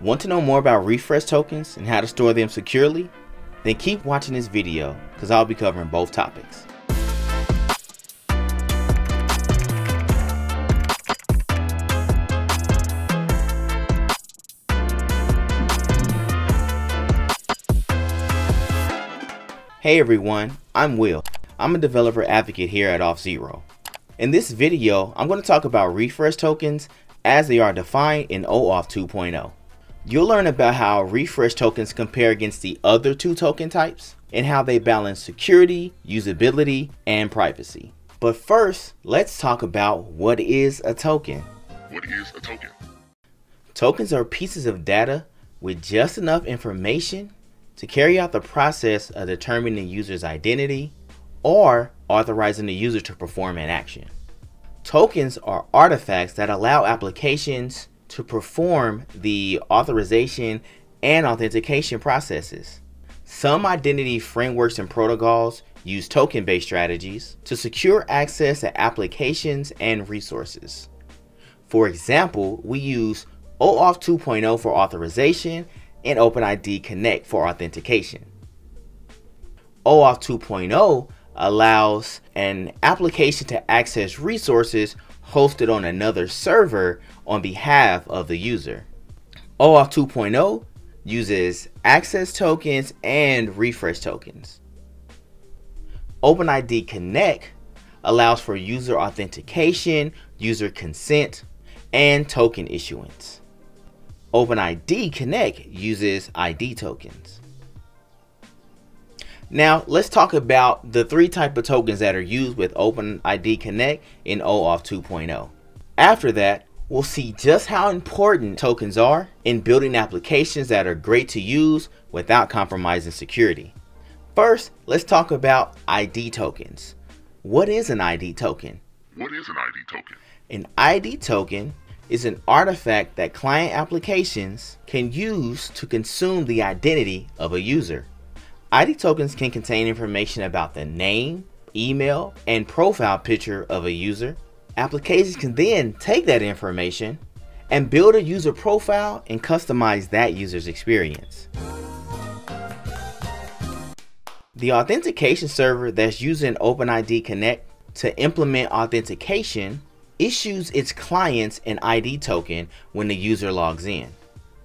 Want to know more about refresh tokens and how to store them securely? Then keep watching this video, because I'll be covering both topics. Hey everyone, I'm Will. I'm a developer advocate here at Auth0. In this video, I'm going to talk about refresh tokens as they are defined in OAuth 2.0. You'll learn about how refresh tokens compare against the other two token types and how they balance security, usability, and privacy. But first, let's talk about what is a token. What is a token? Tokens are pieces of data with just enough information to carry out the process of determining the user's identity or authorizing the user to perform an action. Tokens are artifacts that allow applications to perform the authorization and authentication processes. Some identity frameworks and protocols use token-based strategies to secure access to applications and resources. For example, we use OAuth 2.0 for authorization and OpenID Connect for authentication. OAuth 2.0 allows an application to access resources hosted on another server on behalf of the user. OAuth 2.0 uses access tokens and refresh tokens. OpenID Connect allows for user authentication, user consent, and token issuance. OpenID Connect uses ID tokens. Now let's talk about the three types of tokens that are used with OpenID Connect in OAuth 2.0. After that, we'll see just how important tokens are in building applications that are great to use without compromising security. First, let's talk about ID tokens. What is an ID token? What is an ID token? An ID token is an artifact that client applications can use to consume the identity of a user. ID tokens can contain information about the name, email, and profile picture of a user. Applications can then take that information and build a user profile and customize that user's experience. The authentication server that's using OpenID Connect to implement authentication issues its clients an ID token when the user logs in.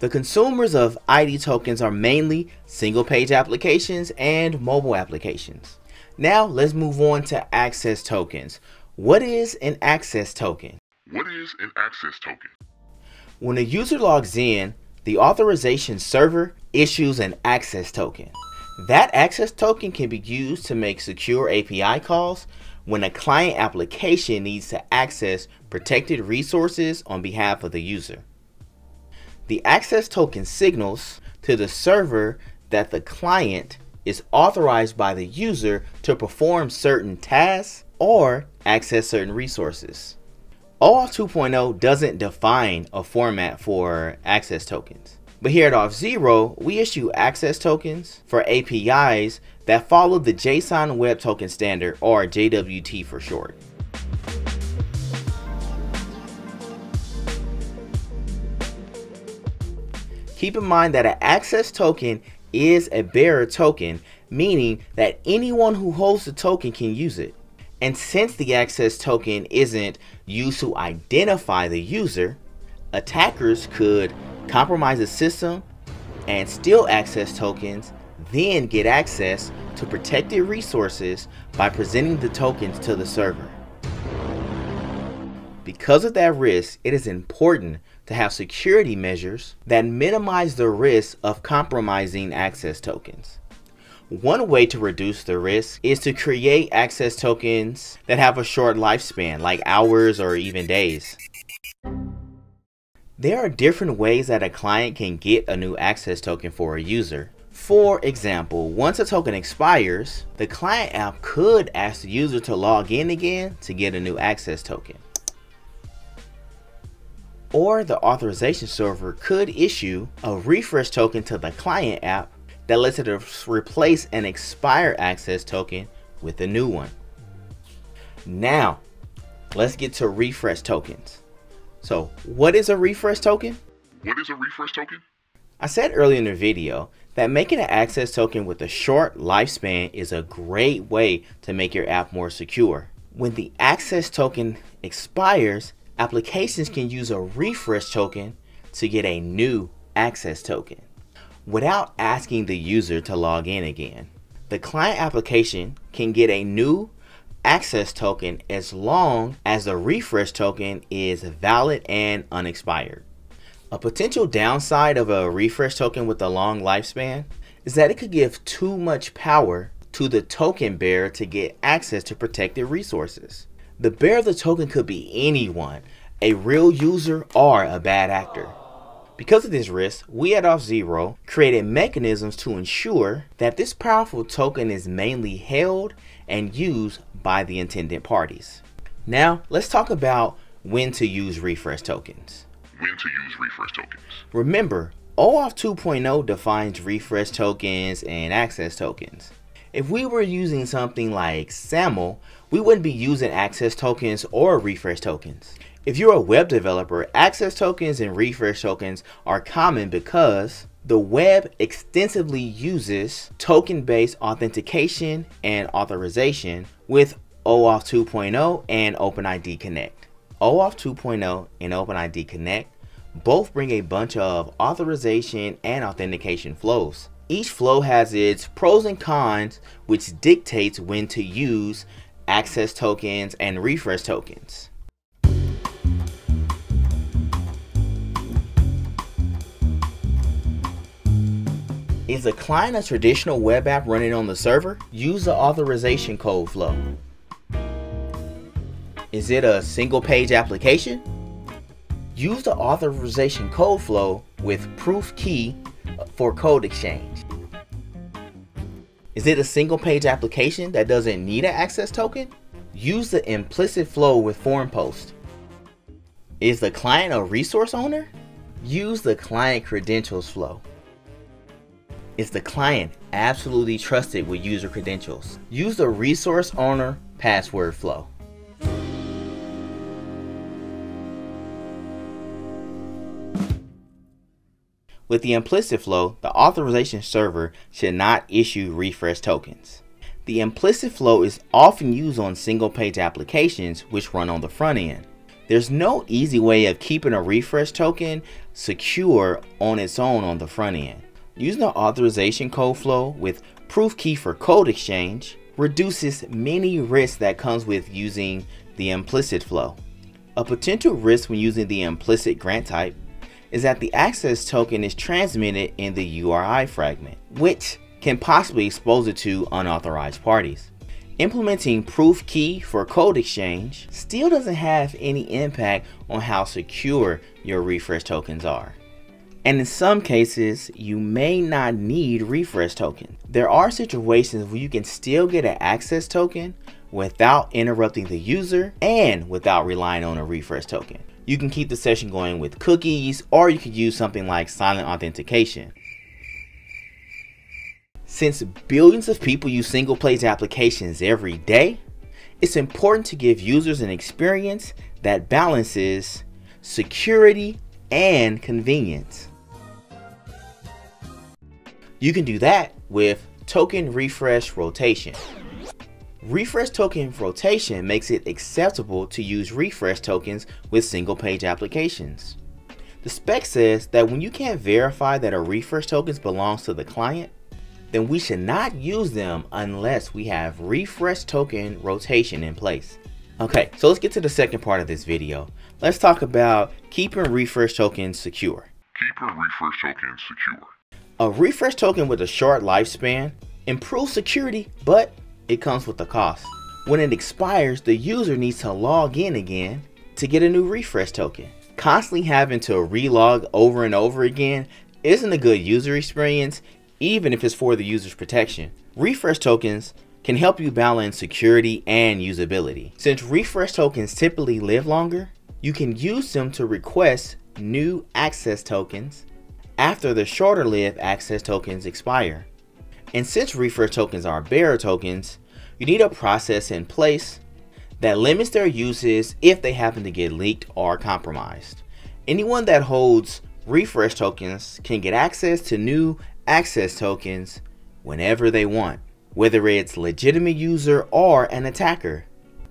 The consumers of ID tokens are mainly single-page applications and mobile applications. Now let's move on to access tokens. What is an access token? What is an access token? When a user logs in, the authorization server issues an access token. That access token can be used to make secure API calls when a client application needs to access protected resources on behalf of the user. The access token signals to the server that the client is authorized by the user to perform certain tasks or access certain resources. OAuth 2.0 doesn't define a format for access tokens, but here at Auth0, we issue access tokens for APIs that follow the JSON Web Token Standard, or JWT for short. Keep in mind that an access token is a bearer token, meaning that anyone who holds the token can use it. And since the access token isn't used to identify the user, attackers could compromise the system and steal access tokens, then get access to protected resources by presenting the tokens to the server. Because of that risk, it is important to have security measures that minimize the risk of compromising access tokens. One way to reduce the risk is to create access tokens that have a short lifespan, like hours or even days. There are different ways that a client can get a new access token for a user. For example, once a token expires, the client app could ask the user to log in again to get a new access token. Or the authorization server could issue a refresh token to the client app that lets it replace an expired access token with a new one. Now, let's get to refresh tokens. So, what is a refresh token? What is a refresh token? I said earlier in the video that making an access token with a short lifespan is a great way to make your app more secure. When the access token expires, applications can use a refresh token to get a new access token without asking the user to log in again. The client application can get a new access token as long as the refresh token is valid and unexpired. A potential downside of a refresh token with a long lifespan is that it could give too much power to the token bearer to get access to protected resources. The bearer of the token could be anyone, a real user or a bad actor. Because of this risk, we at Auth0 created mechanisms to ensure that this powerful token is mainly held and used by the intended parties. Now, let's talk about when to use refresh tokens. Remember, OAuth 2.0 defines refresh tokens and access tokens. If we were using something like SAML, we wouldn't be using access tokens or refresh tokens. If you're a web developer, access tokens and refresh tokens are common because the web extensively uses token-based authentication and authorization with OAuth 2.0 and OpenID Connect. OAuth 2.0 and OpenID Connect both bring a bunch of authorization and authentication flows. Each flow has its pros and cons, which dictates when to use access tokens and refresh tokens. Is a client a traditional web app running on the server? Use the authorization code flow. Is it a single page application? Use the authorization code flow with proof key for code exchange. Is it a single page application that doesn't need an access token? Use the implicit flow with form post. Is the client a resource owner? Use the client credentials flow. Is the client absolutely trusted with user credentials? Use the resource owner password flow. With the implicit flow, the authorization server should not issue refresh tokens. The implicit flow is often used on single page applications which run on the front end. There's no easy way of keeping a refresh token secure on its own on the front end. Using the authorization code flow with proof key for code exchange reduces many risks that comes with using the implicit flow. A potential risk when using the implicit grant type is that the access token is transmitted in the URI fragment, which can possibly expose it to unauthorized parties. Implementing proof key for code exchange still doesn't have any impact on how secure your refresh tokens are. And in some cases, you may not need refresh token. There are situations where you can still get an access token without interrupting the user and without relying on a refresh token. You can keep the session going with cookies, or you could use something like silent authentication. Since billions of people use single page applications every day, it's important to give users an experience that balances security and convenience. You can do that with token refresh rotation. Refresh token rotation makes it acceptable to use refresh tokens with single page applications. The spec says that when you can't verify that a refresh token belongs to the client, then we should not use them unless we have refresh token rotation in place. Okay, so let's get to the second part of this video. Let's talk about keeping refresh tokens secure. A refresh token with a short lifespan improves security, but it comes with a cost. When it expires, the user needs to log in again to get a new refresh token. Constantly having to relog over and over again isn't a good user experience, even if it's for the user's protection. Refresh tokens can help you balance security and usability. Since refresh tokens typically live longer, you can use them to request new access tokens after the shorter-lived access tokens expire. And since refresh tokens are bearer tokens, you need a process in place that limits their uses if they happen to get leaked or compromised. Anyone that holds refresh tokens can get access to new access tokens whenever they want, whether it's a legitimate user or an attacker.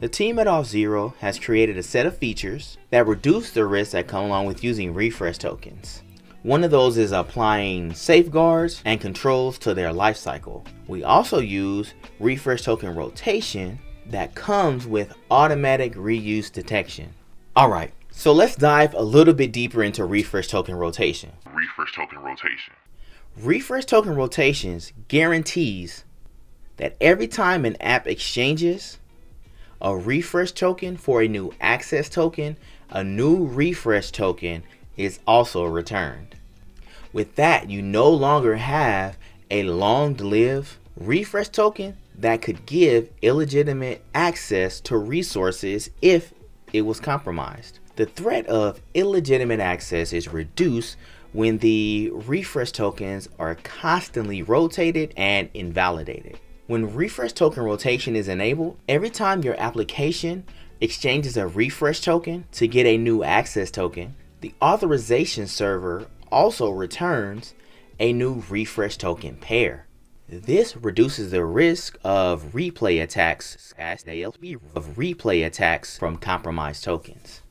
The team at Auth0 has created a set of features that reduce the risks that come along with using refresh tokens. One of those is applying safeguards and controls to their lifecycle. We also use refresh token rotation that comes with automatic reuse detection. Alright, so let's dive a little bit deeper into refresh token rotation. Refresh token rotations guarantees that every time an app exchanges a refresh token for a new access token, a new refresh token is also returned. With that, you no longer have a long-lived refresh token that could give illegitimate access to resources if it was compromised. The threat of illegitimate access is reduced when the refresh tokens are constantly rotated and invalidated. When refresh token rotation is enabled, every time your application exchanges a refresh token to get a new access token, the authorization server also returns a new refresh token pair. This reduces the risk of replay attacks from compromised tokens.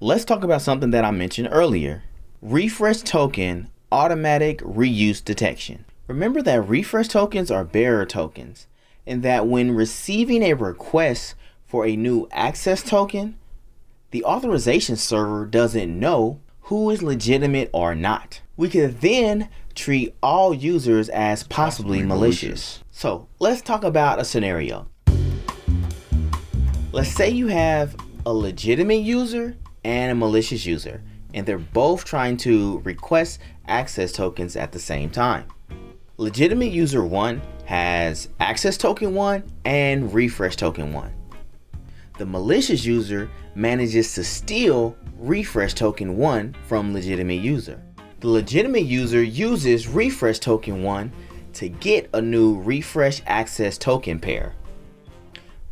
Let's talk about something that I mentioned earlier, refresh token automatic reuse detection. Remember that refresh tokens are bearer tokens, and that when receiving a request for a new access token, the authorization server doesn't know who is legitimate or not. We can then treat all users as possibly malicious. So let's talk about a scenario. Let's say you have a legitimate user and a malicious user, and they're both trying to request access tokens at the same time. Legitimate user 1 has access token 1 and refresh token 1. The malicious user manages to steal refresh token 1 from legitimate user. The legitimate user uses refresh token 1 to get a new refresh access token pair.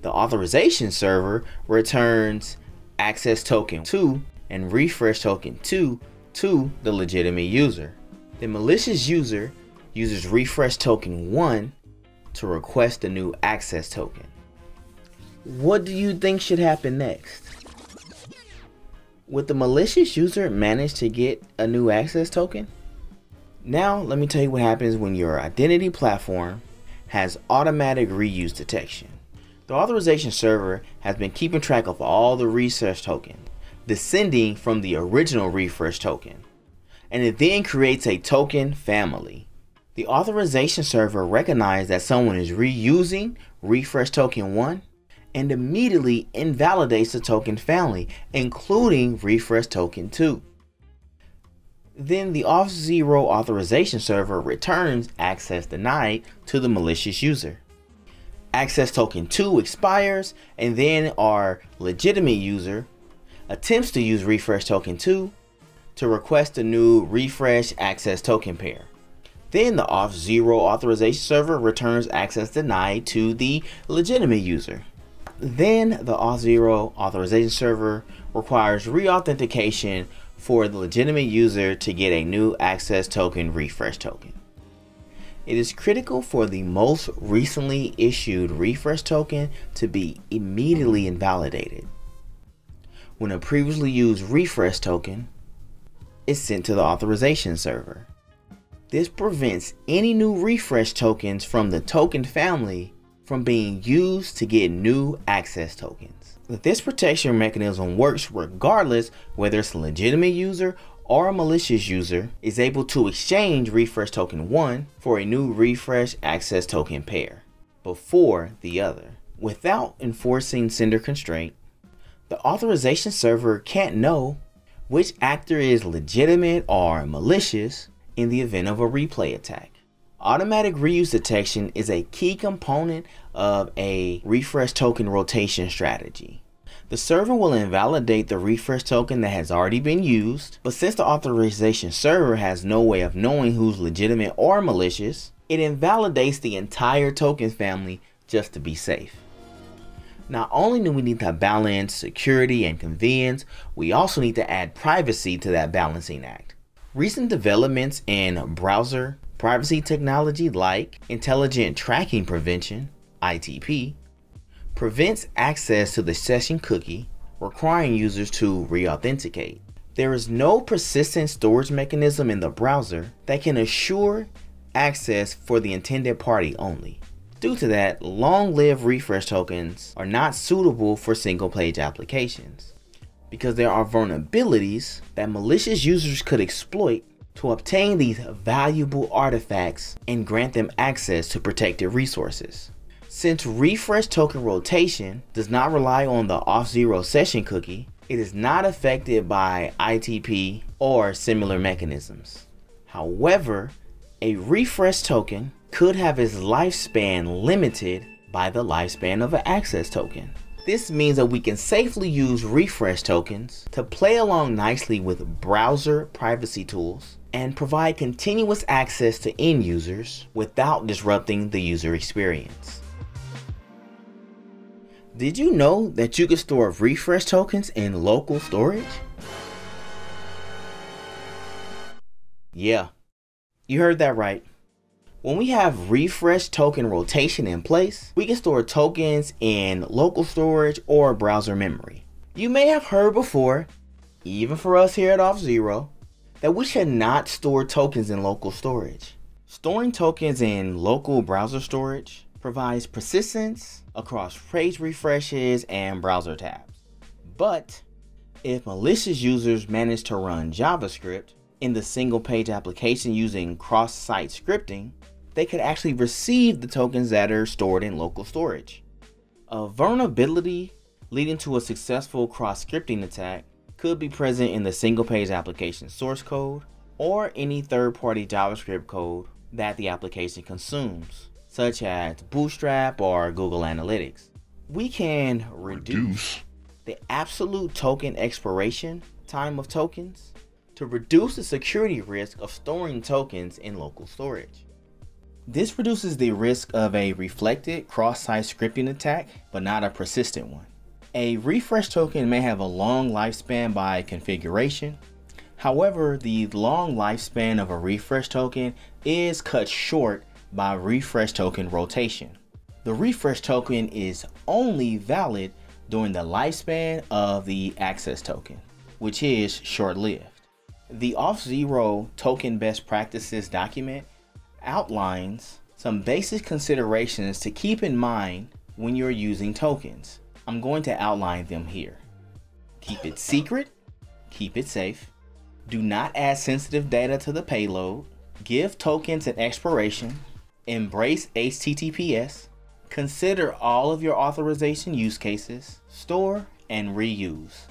The authorization server returns access token 2 and refresh token 2 to the legitimate user. The malicious user uses refresh token 1 to request a new access token. What do you think should happen next? Would the malicious user manage to get a new access token? Now let me tell you what happens when your identity platform has automatic reuse detection. The authorization server has been keeping track of all the refresh tokens descending from the original refresh token, and it then creates a token family. The authorization server recognizes that someone is reusing refresh token 1 and immediately invalidates the token family, including refresh token 2. Then the Auth0 authorization server returns access denied to the malicious user. Access token 2 expires, and then our legitimate user attempts to use refresh token 2 to request a new refresh access token pair. Then the Auth0 authorization server returns access denied to the legitimate user. Then the Auth0 authorization server requires re-authentication for the legitimate user to get a new access token refresh token. It is critical for the most recently issued refresh token to be immediately invalidated. When a previously used refresh token is sent to the authorization server, this prevents any new refresh tokens from the token family from being used to get new access tokens. This protection mechanism works regardless whether it's a legitimate user or a malicious user is able to exchange refresh token 1 for a new refresh access token pair before the other. Without enforcing sender constraint, the authorization server can't know which actor is legitimate or malicious in the event of a replay attack. Automatic reuse detection is a key component of a refresh token rotation strategy. The server will invalidate the refresh token that has already been used, but since the authorization server has no way of knowing who's legitimate or malicious, it invalidates the entire token family just to be safe. Not only do we need to balance security and convenience, we also need to add privacy to that balancing act. Recent developments in browser privacy technology like Intelligent Tracking Prevention, ITP, prevents access to the session cookie, requiring users to re-authenticate. There is no persistent storage mechanism in the browser that can assure access for the intended party only. Due to that, long-lived refresh tokens are not suitable for single-page applications, because there are vulnerabilities that malicious users could exploit to obtain these valuable artifacts and grant them access to protected resources. Since refresh token rotation does not rely on the Auth0 session cookie, it is not affected by ITP or similar mechanisms. However, a refresh token could have its lifespan limited by the lifespan of an access token. This means that we can safely use refresh tokens to play along nicely with browser privacy tools and provide continuous access to end users without disrupting the user experience. Did you know that you could store refresh tokens in local storage? Yeah, you heard that right. When we have refresh token rotation in place, we can store tokens in local storage or browser memory. You may have heard before, even for us here at Auth0, that we should not store tokens in local storage. Storing tokens in local browser storage provides persistence across page refreshes and browser tabs. But if malicious users manage to run JavaScript in the single page application using cross-site scripting, they could actually receive the tokens that are stored in local storage. A vulnerability leading to a successful cross-scripting attack could be present in the single-page application source code or any third-party JavaScript code that the application consumes, such as Bootstrap or Google Analytics. We can reduce the absolute token expiration time of tokens to reduce the security risk of storing tokens in local storage. This reduces the risk of a reflected cross-site scripting attack, but not a persistent one. A refresh token may have a long lifespan by configuration. However, the long lifespan of a refresh token is cut short by refresh token rotation. The refresh token is only valid during the lifespan of the access token, which is short-lived. The Auth0 Token Best Practices document outlines some basic considerations to keep in mind when you're using tokens. I'm going to outline them here. Keep it secret, keep it safe, do not add sensitive data to the payload, give tokens an expiration, embrace HTTPS, consider all of your authorization use cases, store and reuse.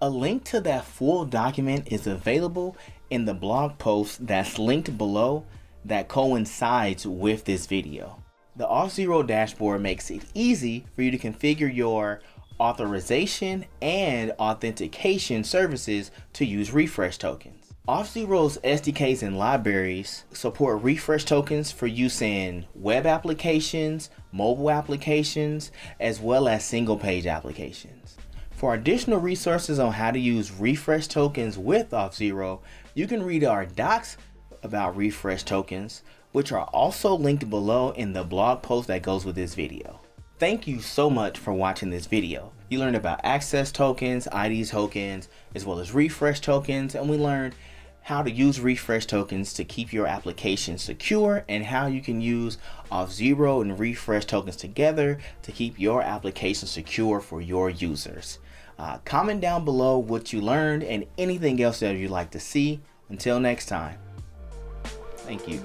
A link to that full document is available in the blog post that's linked below that coincides with this video. The Auth0 dashboard makes it easy for you to configure your authorization and authentication services to use refresh tokens. Auth0's SDKs and libraries support refresh tokens for use in web applications, mobile applications, as well as single-page applications. For additional resources on how to use refresh tokens with Auth0, you can read our docs about refresh tokens, which are also linked below in the blog post that goes with this video. Thank you so much for watching this video. You learned about access tokens, ID tokens, as well as refresh tokens, and we learned how to use refresh tokens to keep your application secure and how you can use Auth0 and refresh tokens together to keep your application secure for your users. Comment down below what you learned and anything else that you'd like to see. Until next time, thank you.